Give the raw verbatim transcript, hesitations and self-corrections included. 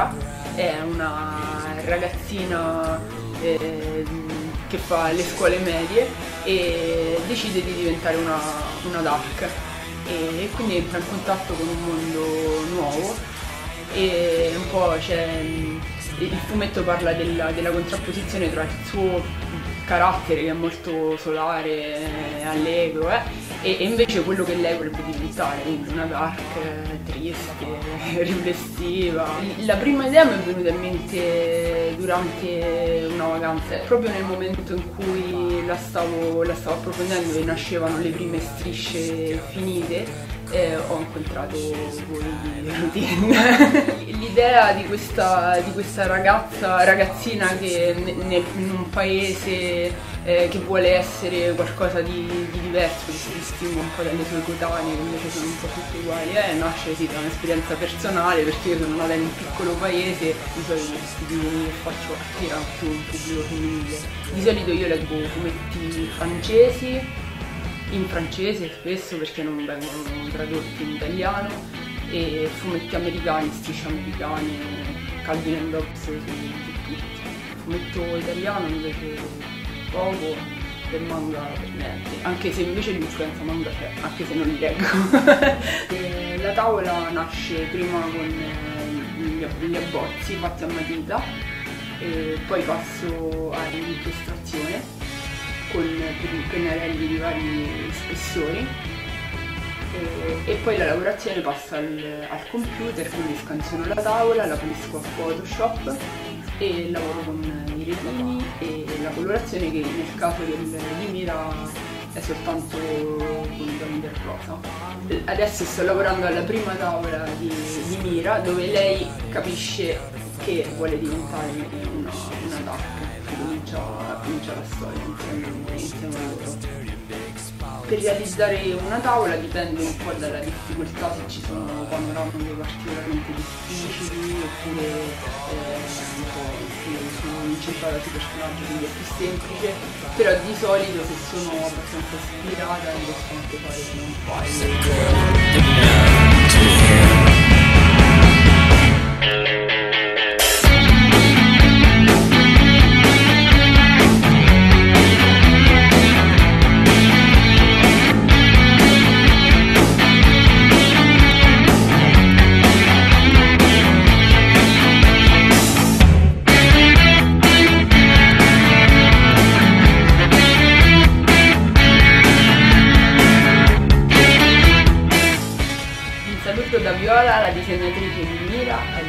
Mira, è una ragazzina eh, che fa le scuole medie e decide di diventare una, una D A C e, e quindi entra in contatto con un mondo nuovo e un po' c'è, il fumetto parla della, della contrapposizione tra il suo carattere che è molto solare, allegro, eh, e, e invece quello che lei vorrebbe diventare, quindi una dark, triste, riflessiva. La prima idea mi è venuta in mente durante una vacanza, proprio nel momento in cui la stavo, la stavo approfondendo e nascevano le prime strisce finite. Eh, ho incontrato voi di l'idea di questa, di questa ragazza, ragazzina che nel, in un paese eh, che vuole essere qualcosa di, di diverso, che si distingue un po' dalle sue coetanee che invece sono un po' tutte uguali, eh, nasce sì da un'esperienza personale, perché io sono nata in un piccolo paese, di solito questi disegni che faccio attira più un pubblico femminile. Di solito io leggo fumetti francesi, in francese spesso perché non vengono tradotti in italiano, e fumetti americani, strisce americane, Calvin and Hobbes su tutti. Fumetto italiano invece poco, per manga per niente, anche se invece l'influenza manga c'è, anche se non li leggo. La tavola nasce prima con gli abbozzi fatti a matita, e poi passo all'illustrazione con pennarelli di vari spessori e, e poi la lavorazione passa al, al computer, quindi scansiono la tavola, la pulisco a Photoshop e lavoro con i retini e la colorazione, che nel caso del, di Mira è soltanto con il tono del rosa. Adesso sto lavorando alla prima tavola di, di Mira, dove lei capisce che vuole diventare una, una D A C. Comincia, comincia la storia insieme, insieme a loro. Per realizzare una tavola dipende un po' dalla difficoltà, se ci sono panorami particolarmente difficili oppure eh, un po' sono incentrata sui personaggi, quindi è più semplice, però di solito se sono abbastanza ispirata mi posso anche fare un file. Da Viola, la disegnatrice di Mira.